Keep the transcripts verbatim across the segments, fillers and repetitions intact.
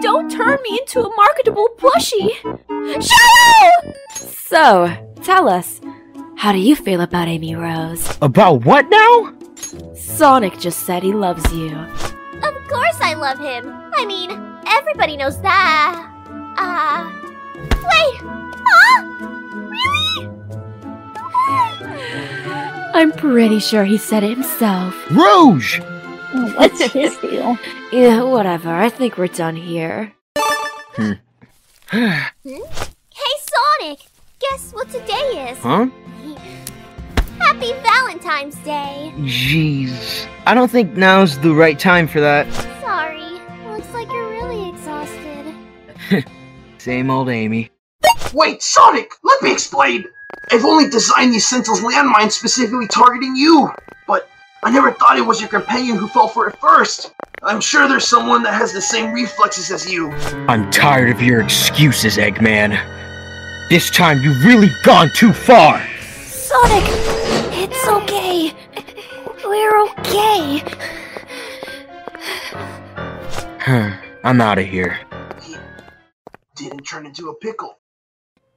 Don't turn me into a marketable plushie! Shadow! So, tell us, how do you feel about Amy Rose? About what now? Sonic just said he loves you. Of course I love him! I mean, everybody knows that. Uh... Wait! Huh? Really? I'm pretty sure he said it himself. Rouge! What's his deal? Yeah, whatever. I think we're done here. Hmm. Hey, Sonic! Guess what today is? Huh? Happy Valentine's Day! Jeez. I don't think now's the right time for that. Sorry. Looks like you're really exhausted. Same old Amy. Wait, Sonic! Let me explain! I've only designed these Sentinel's landmines specifically targeting you! But I never thought it was your companion who fell for it first! I'm sure there's someone that has the same reflexes as you! I'm tired of your excuses, Eggman. This time you've really gone too far! Sonic! It's okay! We're okay! Huh. I'm out of here. You didn't turn into a pickle.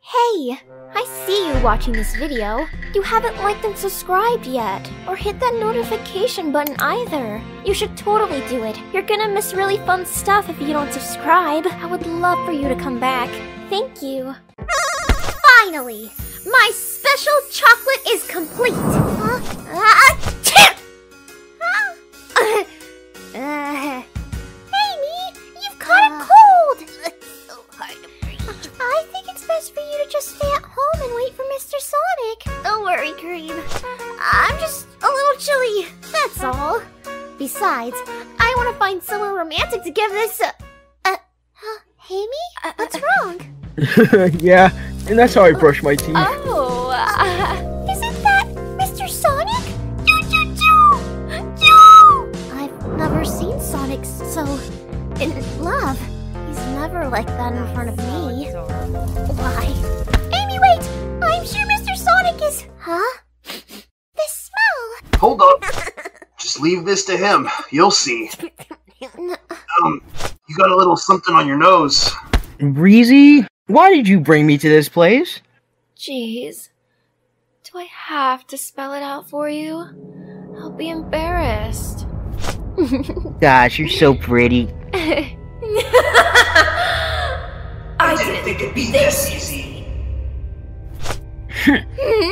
Hey! I see you watching this video. You haven't liked and subscribed yet, or hit that notification button either. You should totally do it. You're gonna miss really fun stuff if you don't subscribe. I would love for you to come back. Thank you. Finally! My special chocolate is complete! Huh? Uh, uh, Amy! You've caught a cold! It's so hard to breathe. I think it's best for you to just stay at home and wait for Mister Sonic. Don't worry, Kareem. I'm just a little chilly, that's all. Besides, I want to find someone romantic to give this... Uh, uh, huh? Amy? Uh, What's wrong? Yeah, and that's how I brush my teeth. Oh, uh, isn't that Mister Sonic? Choo choo choo! Choo! I've never seen Sonic so in love. He's never like that in front of me. Why? Amy, wait! I'm sure Mister Sonic is. Huh? This smell. Hold up. Just leave this to him. You'll see. Um, you got a little something on your nose. Breezie? Why did you bring me to this place? Jeez. Do I have to spell it out for you? I'll be embarrassed. Gosh, you're so pretty. I didn't think it'd be this easy.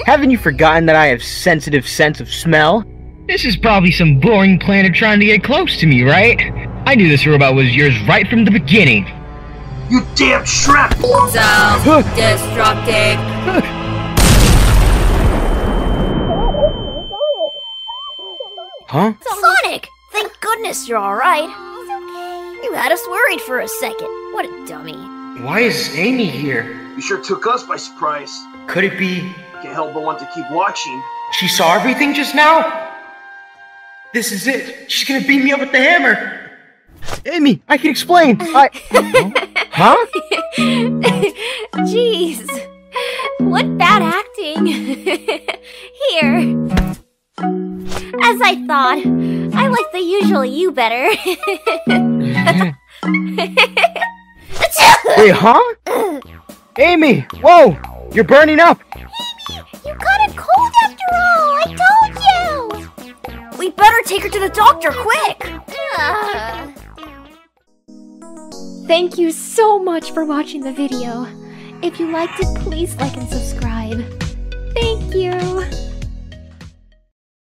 Haven't you forgotten that I have sensitive sense of smell? This is probably some boring planner trying to get close to me, right? I knew this robot was yours right from the beginning. You damn shrimp! Self-destructive! Huh? Sonic! Thank goodness you're alright! He's okay. You had us worried for a second. What a dummy. Why is Amy here? You sure took us by surprise. Could it be... Can't help but want to keep watching. She saw everything just now? This is it. She's gonna beat me up with the hammer! Amy, I can explain! I... Huh? Jeez. What bad acting. Here. As I thought, I like the usual you better. Wait, huh? Amy, whoa! You're burning up! Amy, you got a cold after all! I told you! We better take her to the doctor, quick! Uh... Thank you so much for watching the video. If you liked it, please like and subscribe. Thank you!